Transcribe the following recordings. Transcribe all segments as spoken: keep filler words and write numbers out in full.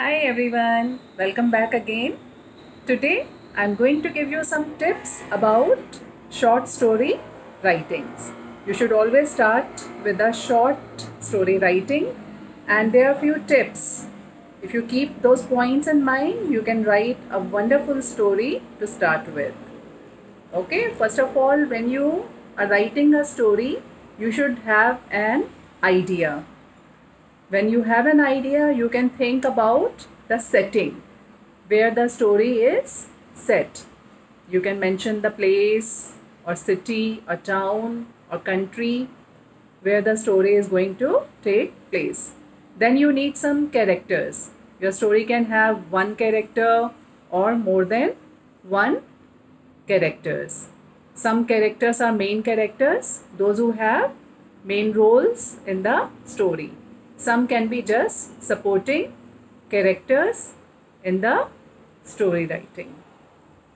Hi everyone, welcome back again. Today I am going to give you some tips about short story writings. You should always start with a short story writing, and there are few tips. If you keep those points in mind, you can write a wonderful story to start with. Okay, first of all, when you are writing a story, you should have an idea. When you have an idea, you can think about the setting where the story is set. You can mention the place or city or town or country where the story is going to take place. Then you need some characters. Your story can have one character or more than one characters. Some characters are main characters, those who have main roles in the story. Some can be just supporting characters in the story writing.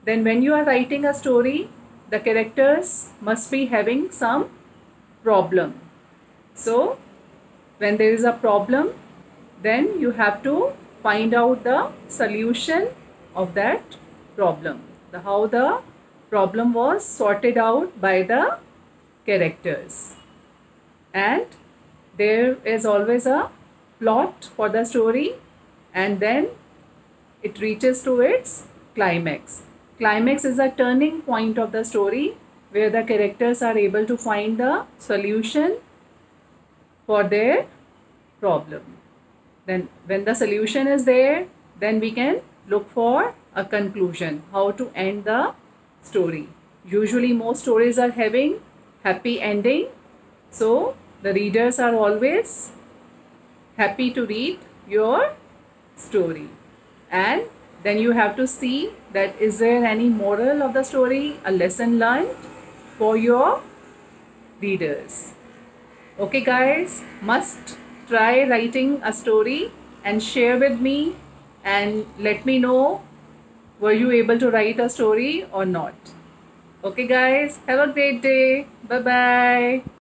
Then when you are writing a story, the characters must be having some problem. So when there is a problem, then you have to find out the solution of that problem. The, how the problem was sorted out by the characters. And there is always a plot for the story, and then it reaches to its climax. Climax is a turning point of the story where the characters are able to find the solution for their problem. Then when the solution is there, then we can look for a conclusion, how to end the story. Usually most stories are having happy ending, so the readers are always happy to read your story. And then you have to see that is there any moral of the story, a lesson learned for your readers. Okay guys, must try writing a story and share with me and let me know, were you able to write a story or not. Okay guys, have a great day. Bye-bye.